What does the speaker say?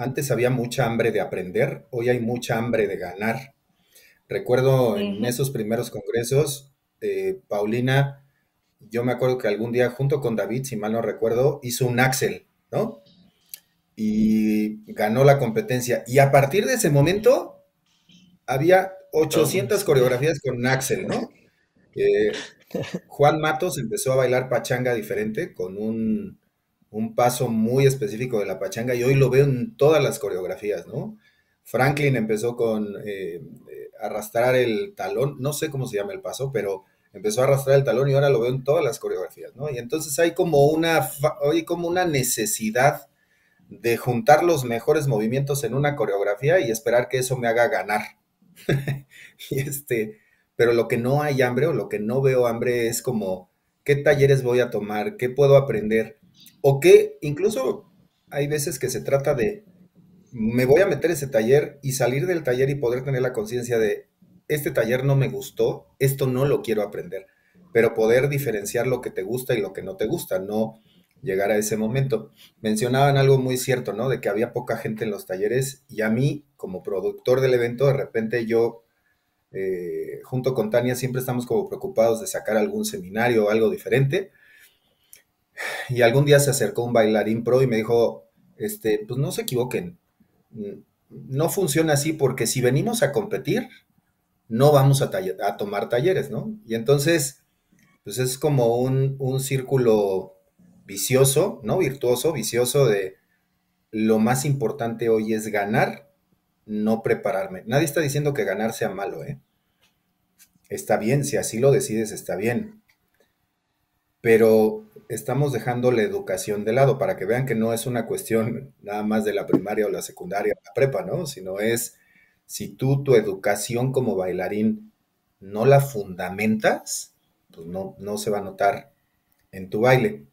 Antes había mucha hambre de aprender, hoy hay mucha hambre de ganar. Recuerdo en esos primeros congresos, Paulina, yo me acuerdo que algún día junto con David, si mal no recuerdo, hizo un Axel, ¿no? Y ganó la competencia. Y a partir de ese momento, había 800 coreografías con Axel, ¿no? Juan Matos empezó a bailar pachanga diferente con un paso muy específico de la pachanga, y hoy lo veo en todas las coreografías, ¿no? Franklin empezó con arrastrar el talón, no sé cómo se llama el paso, pero empezó a arrastrar el talón y ahora lo veo en todas las coreografías, ¿no? Y entonces hay como una necesidad de juntar los mejores movimientos en una coreografía y esperar que eso me haga ganar. Pero lo que no hay hambre, o lo que no veo hambre, es como qué talleres voy a tomar, qué puedo aprender. O que incluso hay veces que se trata de, me voy a meter ese taller y salir del taller y poder tener la conciencia de, este taller no me gustó, esto no lo quiero aprender, pero poder diferenciar lo que te gusta y lo que no te gusta, no llegar a ese momento. Mencionaban algo muy cierto, ¿no? De que había poca gente en los talleres, y a mí, como productor del evento, de repente yo, junto con Tania, siempre estamos como preocupados de sacar algún seminario o algo diferente. Y algún día se acercó un bailarín pro y me dijo, pues no se equivoquen, no funciona así, porque si venimos a competir, no vamos a tomar talleres, ¿no? Y entonces, pues es como un círculo vicioso, ¿no? Virtuoso, vicioso, de lo más importante hoy es ganar, no prepararme. Nadie está diciendo que ganar sea malo, ¿eh? Está bien, si así lo decides, está bien. Pero estamos dejando la educación de lado, para que vean que no es una cuestión nada más de la primaria o la secundaria o la prepa, ¿no? Sino es, si tú tu educación como bailarín no la fundamentas, pues no se va a notar en tu baile.